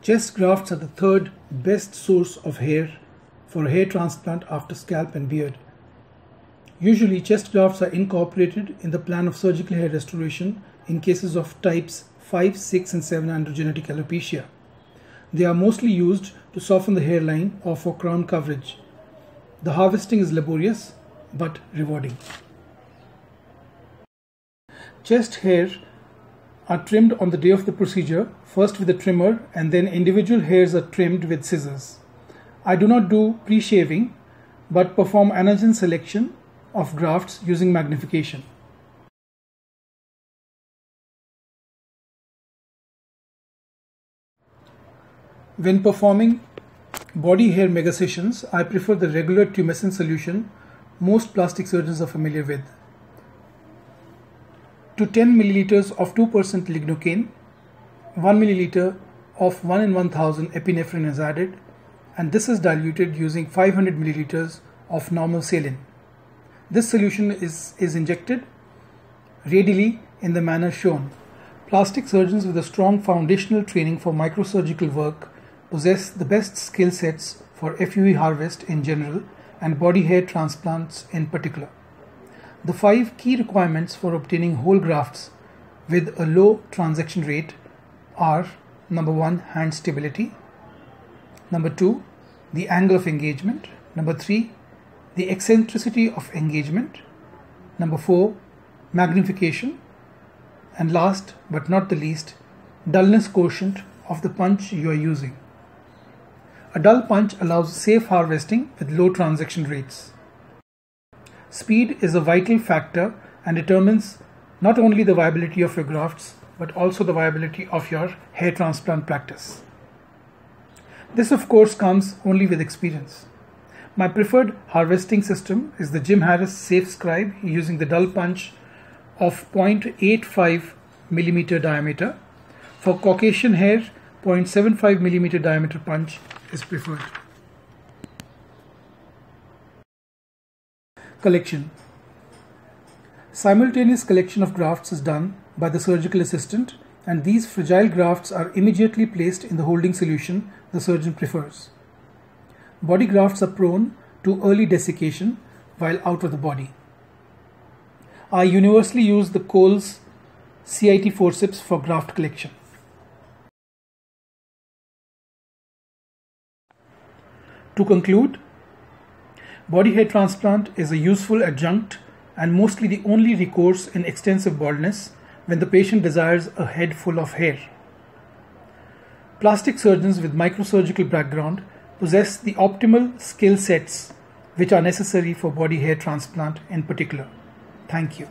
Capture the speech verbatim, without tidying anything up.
Chest grafts are the third best source of hair for hair transplant after scalp and beard. Usually, chest grafts are incorporated in the plan of surgical hair restoration in cases of types five, six, and seven androgenetic alopecia. They are mostly used to soften the hairline or for crown coverage. The harvesting is laborious but rewarding. Chest hair are trimmed on the day of the procedure, first with a trimmer, and then individual hairs are trimmed with scissors. I do not do pre-shaving but perform anagen selection of grafts using magnification. When performing body hair megasessions, I prefer the regular tumescent solution most plastic surgeons are familiar with, to ten milliliters of two percent lignocaine, one milliliter of one in one thousand epinephrine is added, and this is diluted using five hundred milliliters of normal saline. This solution is, is injected radially in the manner shown. Plastic surgeons with a strong foundational training for microsurgical work possess the best skill sets for F U E harvest in general and body hair transplants in particular. The five key requirements for obtaining whole grafts with a low transection rate are: number one, hand stability; number two, the angle of engagement; number three, the eccentricity of engagement; number four, magnification; and last but not the least, dullness quotient of the punch you are using. A dull punch allows safe harvesting with low transection rates. Speed is a vital factor and determines not only the viability of your grafts but also the viability of your hair transplant practice. This of course comes only with experience. My preferred harvesting system is the Jim Harris Safe Scribe using the dull punch of zero point eight five millimeter diameter. For Caucasian hair, zero point seven five millimeter diameter punch is preferred. Collection. Simultaneous collection of grafts is done by the surgical assistant, and these fragile grafts are immediately placed in the holding solution the surgeon prefers. Body grafts are prone to early desiccation while out of the body. I universally use the Cole's C I T forceps for graft collection. To conclude, body hair transplant is a useful adjunct and mostly the only recourse in extensive baldness when the patient desires a head full of hair. Plastic surgeons with microsurgical background possess the optimal skill sets which are necessary for body hair transplant in particular. Thank you.